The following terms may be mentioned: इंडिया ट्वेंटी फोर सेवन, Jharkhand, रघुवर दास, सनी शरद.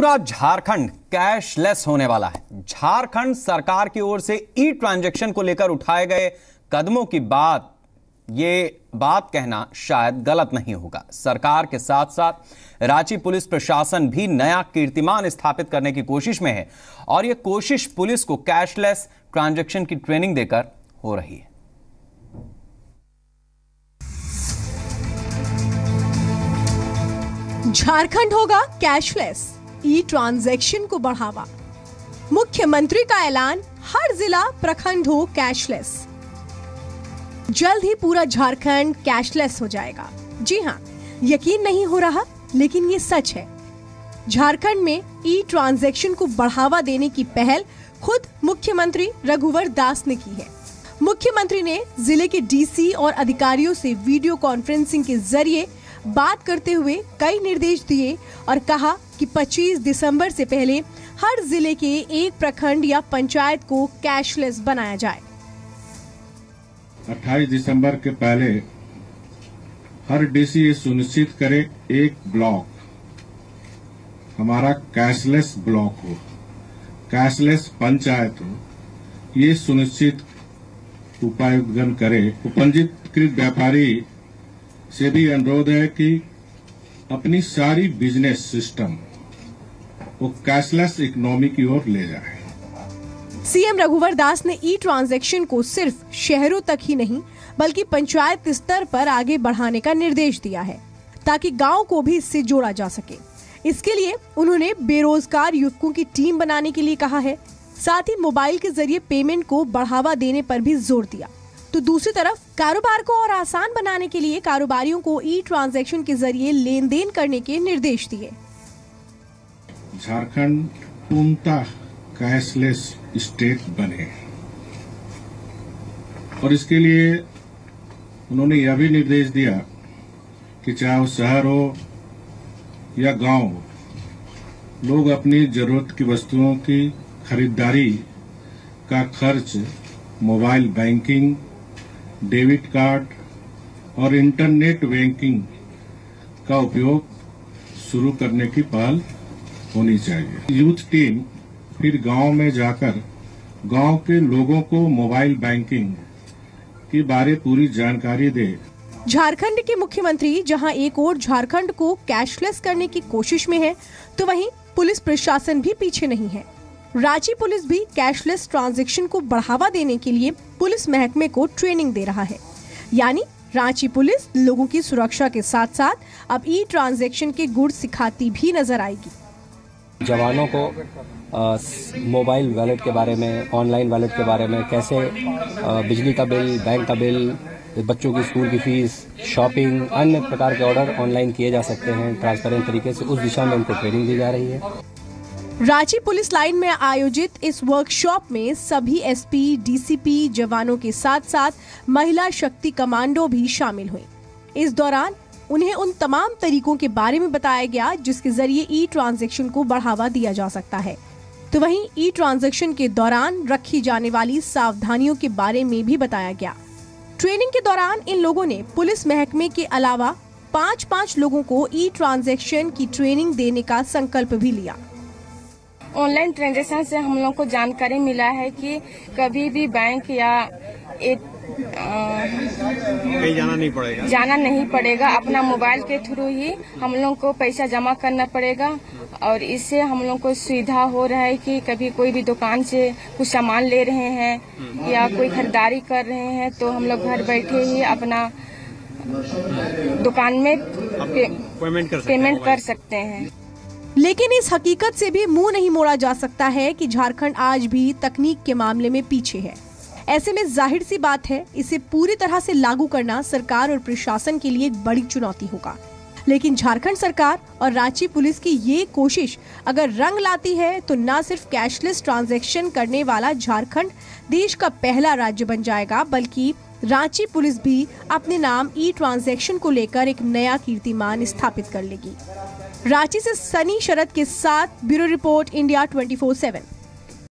पूरा झारखंड कैशलेस होने वाला है। झारखंड सरकार की ओर से ई ट्रांजैक्शन को लेकर उठाए गए कदमों की बात ये बात कहना शायद गलत नहीं होगा। सरकार के साथ साथ रांची पुलिस प्रशासन भी नया कीर्तिमान स्थापित करने की कोशिश में है और ये कोशिश पुलिस को कैशलेस ट्रांजैक्शन की ट्रेनिंग देकर हो रही है। झारखंड होगा कैशलेस, ई ट्रांजैक्शन को बढ़ावा। मुख्यमंत्री का ऐलान, हर जिला प्रखंड हो कैशलेस। जल्द ही पूरा झारखंड कैशलेस हो जाएगा। जी हाँ, यकीन नहीं हो रहा लेकिन ये सच है। झारखंड में ई ट्रांजैक्शन को बढ़ावा देने की पहल खुद मुख्यमंत्री रघुवर दास ने की है। मुख्यमंत्री ने जिले के डीसी और अधिकारियों से वीडियो कॉन्फ्रेंसिंग के जरिए बात करते हुए कई निर्देश दिए और कहा कि 25 दिसंबर से पहले हर जिले के एक प्रखंड या पंचायत को कैशलेस बनाया जाए। 28 दिसंबर के पहले हर डीसी ये सुनिश्चित करे एक ब्लॉक हमारा कैशलेस ब्लॉक हो, कैशलेस पंचायत हो। ये सुनिश्चित उपायुक्तगण करे। उपंजीकृत व्यापारी से भी अनुरोध है कि अपनी सारी बिजनेस सिस्टम को कैशलेस इकोनॉमी की ओर ले जाए। सीएम रघुवर दास ने ई ट्रांजैक्शन को सिर्फ शहरों तक ही नहीं बल्कि पंचायत स्तर पर आगे बढ़ाने का निर्देश दिया है ताकि गांव को भी इससे जोड़ा जा सके। इसके लिए उन्होंने बेरोजगार युवकों की टीम बनाने के लिए कहा है। साथ ही मोबाइल के जरिए पेमेंट को बढ़ावा देने पर भी जोर दिया। तो दूसरी तरफ कारोबार को और आसान बनाने के लिए कारोबारियों को ई ट्रांजैक्शन के जरिए लेन देन करने के निर्देश दिए। झारखंड पूर्णतः कैशलेस स्टेट बने और इसके लिए उन्होंने यह भी निर्देश दिया कि चाहे वो शहर हो या गांव हो, लोग अपनी जरूरत की वस्तुओं की खरीदारी का खर्च मोबाइल बैंकिंग, डेबिट कार्ड और इंटरनेट बैंकिंग का उपयोग शुरू करने की पहल होनी चाहिए। यूथ टीम फिर गांव में जाकर गांव के लोगों को मोबाइल बैंकिंग के बारे पूरी जानकारी दे। झारखंड के मुख्यमंत्री जहां एक ओर झारखंड को कैशलेस करने की कोशिश में है तो वहीं पुलिस प्रशासन भी पीछे नहीं है। रांची पुलिस भी कैशलेस ट्रांजैक्शन को बढ़ावा देने के लिए पुलिस महकमे को ट्रेनिंग दे रहा है। यानी रांची पुलिस लोगों की सुरक्षा के साथ साथ अब ई ट्रांजैक्शन के गुण सिखाती भी नजर आएगी। जवानों को मोबाइल वॉलेट के बारे में, ऑनलाइन वॉलेट के बारे में, कैसे बिजली का बिल, बैंक का बिल, बच्चों की स्कूल की फीस, शॉपिंग, अन्य प्रकार के ऑर्डर ऑनलाइन किए जा सकते हैं ट्रांसपेरेंट तरीके से, उस दिशा में उनको ट्रेनिंग दी जा रही है। रांची पुलिस लाइन में आयोजित इस वर्कशॉप में सभी एसपी, डीसीपी जवानों के साथ साथ महिला शक्ति कमांडो भी शामिल हुई। इस दौरान उन्हें उन तमाम तरीकों के बारे में बताया गया जिसके जरिए ई ट्रांजैक्शन को बढ़ावा दिया जा सकता है। तो वहीं ई ट्रांजैक्शन के दौरान रखी जाने वाली सावधानियों के बारे में भी बताया गया। ट्रेनिंग के दौरान इन लोगों ने पुलिस महकमे के अलावा 5-5 लोगों को ई ट्रांजैक्शन की ट्रेनिंग देने का संकल्प भी लिया। ऑनलाइन ट्रांजेक्शन से हम लोग को जानकारी मिला है कि कभी भी बैंक या कहीं जाना नहीं पड़ेगा, अपना मोबाइल के थ्रू ही हम लोग को पैसा जमा करना पड़ेगा। और इससे हम लोग को सुविधा हो रहा है कि कभी कोई भी दुकान से कुछ सामान ले रहे हैं या कोई खरीदारी कर रहे हैं तो हम लोग घर बैठे ही अपना दुकान में पेमेंट कर सकते हैं। लेकिन इस हकीकत से भी मुंह नहीं मोड़ा जा सकता है कि झारखंड आज भी तकनीक के मामले में पीछे है। ऐसे में जाहिर सी बात है, इसे पूरी तरह से लागू करना सरकार और प्रशासन के लिए एक बड़ी चुनौती होगा। लेकिन झारखंड सरकार और रांची पुलिस की ये कोशिश अगर रंग लाती है तो न सिर्फ कैशलेस ट्रांजैक्शन करने वाला झारखंड देश का पहला राज्य बन जाएगा बल्कि रांची पुलिस भी अपने नाम ई ट्रांजैक्शन को लेकर एक नया कीर्तिमान स्थापित कर लेगी। रांची से सनी शरद के साथ ब्यूरो रिपोर्ट, इंडिया 24/7।